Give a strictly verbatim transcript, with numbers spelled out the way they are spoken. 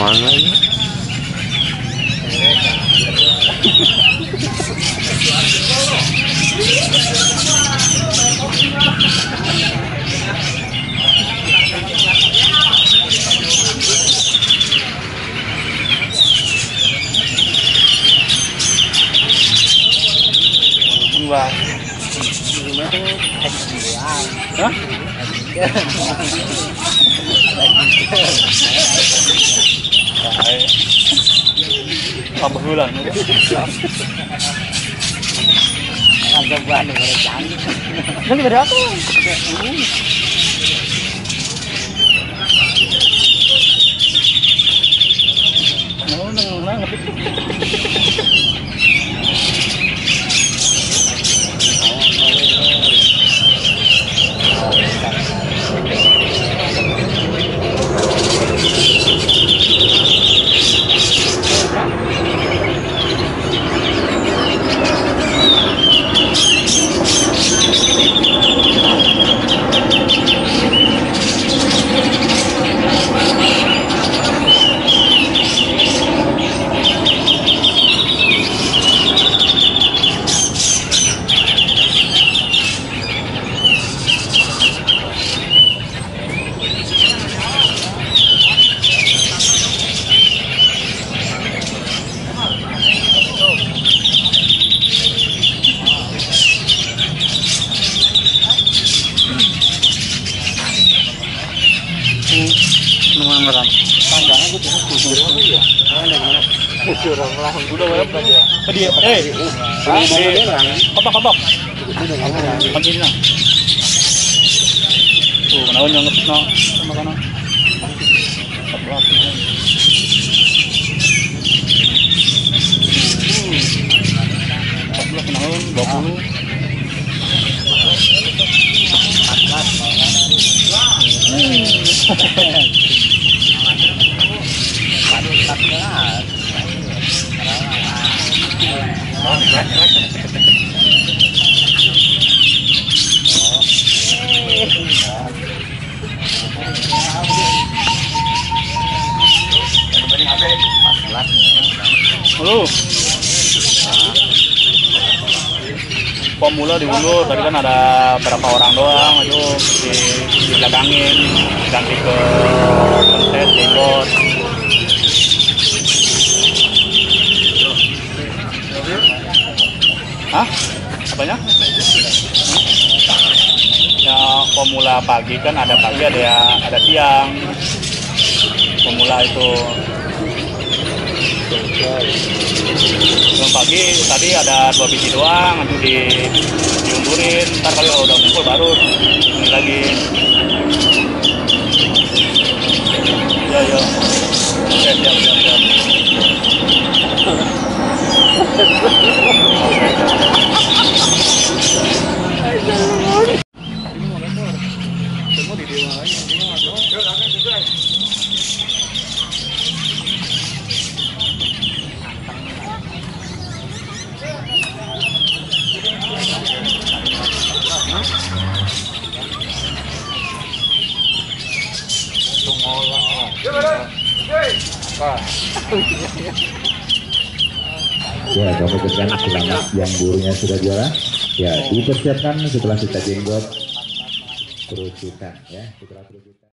Mana ini? Wah, ini tuh hah? Tambah ulang. Pemula diulur, tadi kan ada berapa orang doang, ayo dibelakangin, ganti ke kontes, jenggot. Hah? Apanya? Ya, pemula pagi kan ada pagi, ada ya, ada siang. Pemula itu. Yang pagi tadi ada dua biji doang, nanti di diumburin, ntar kalau udah ngumpul baru ini lagi. Ya ya, siap siap siap siap. Ya, Bapak Kesan selamat yang burunya sudah juara. Ya, dipersiapkan setelah kita jenggot kerucutan ya, setelah kerucutan.